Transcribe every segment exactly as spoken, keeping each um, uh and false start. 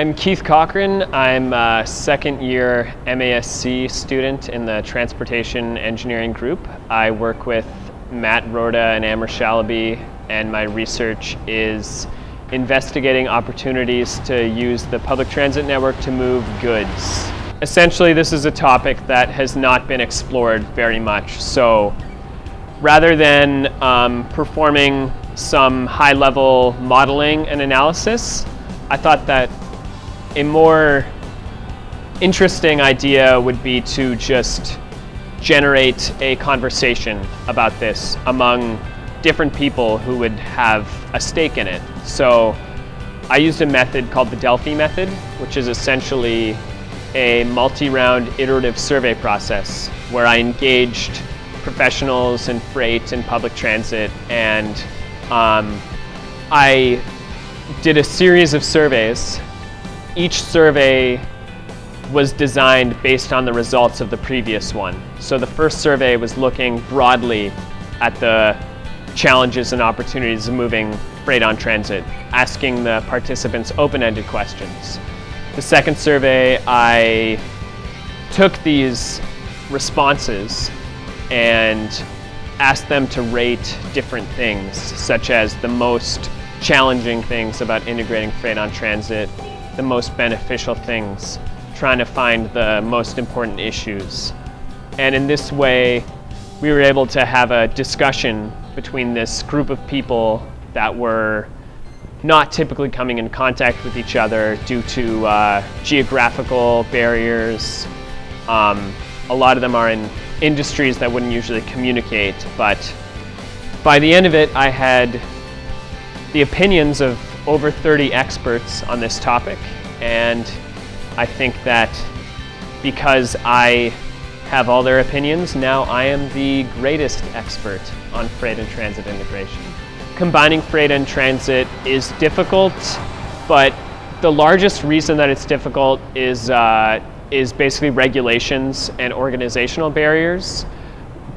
I'm Keith Cochrane. I'm a second year MASc student in the Transportation Engineering Group. I work with Matt Rorda and Amr Shalabi, and my research is investigating opportunities to use the public transit network to move goods. Essentially, this is a topic that has not been explored very much. So rather than um, performing some high-level modeling and analysis, I thought that a more interesting idea would be to just generate a conversation about this among different people who would have a stake in it. So I used a method called the Delphi method, which is essentially a multi-round iterative survey process where I engaged professionals in freight and public transit, and um, I did a series of surveys. Each survey was designed based on the results of the previous one. So the first survey was looking broadly at the challenges and opportunities of moving freight on transit, asking the participants open-ended questions. The second survey, I took these responses and asked them to rate different things, such as the most challenging things about integrating freight on transit, the most beneficial things, trying to find the most important issues. And in this way, we were able to have a discussion between this group of people that were not typically coming in contact with each other due to uh, geographical barriers. Um, a lot of them are in industries that wouldn't usually communicate, but by the end of it, I had the opinions of over thirty experts on this topic, and I think that because I have all their opinions, now I am the greatest expert on freight and transit integration. Combining freight and transit is difficult, but the largest reason that it's difficult is, uh, is basically regulations and organizational barriers,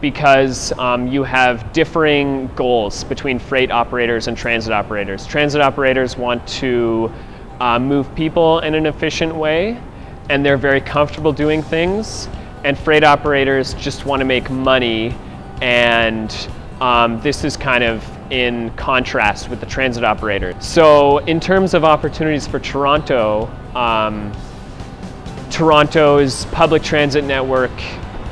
because um, you have differing goals between freight operators and transit operators. Transit operators want to uh, move people in an efficient way, and they're very comfortable doing things, and freight operators just want to make money, and um, this is kind of in contrast with the transit operator. So in terms of opportunities for Toronto, um, Toronto's public transit network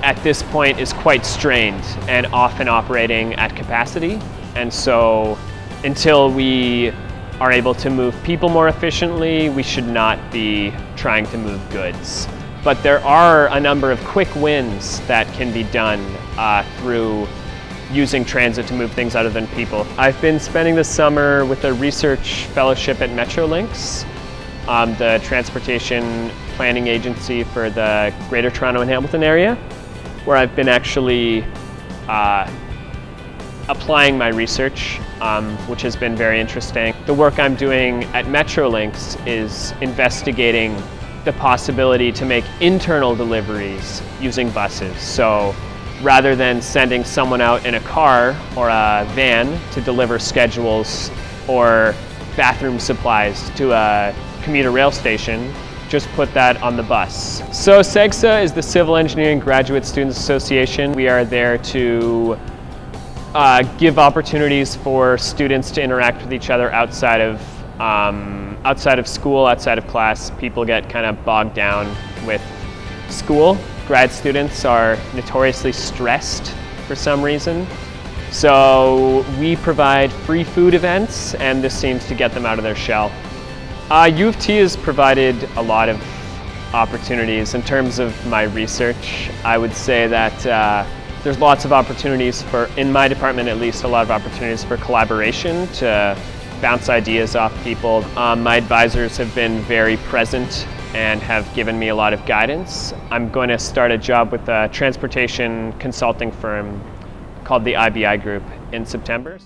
at this point is quite strained and often operating at capacity. And so until we are able to move people more efficiently, we should not be trying to move goods. But there are a number of quick wins that can be done uh, through using transit to move things other than people. I've been spending the summer with a research fellowship at Metrolinx, um, the transportation planning agency for the Greater Toronto and Hamilton area, where I've been actually uh, applying my research, um, which has been very interesting. The work I'm doing at Metrolinx is investigating the possibility to make internal deliveries using buses. So rather than sending someone out in a car or a van to deliver schedules or bathroom supplies to a commuter rail station, just put that on the bus. So SEGSA is the Civil Engineering Graduate Students Association. We are there to uh, give opportunities for students to interact with each other outside of, um, outside of school, outside of class. People get kind of bogged down with school. Grad students are notoriously stressed for some reason. So we provide free food events, and this seems to get them out of their shell. Uh, U of T has provided a lot of opportunities. In terms of my research, I would say that uh, there's lots of opportunities for, in my department at least, a lot of opportunities for collaboration to bounce ideas off people. Um, my advisors have been very present and have given me a lot of guidance. I'm going to start a job with a transportation consulting firm called the I B I Group in September.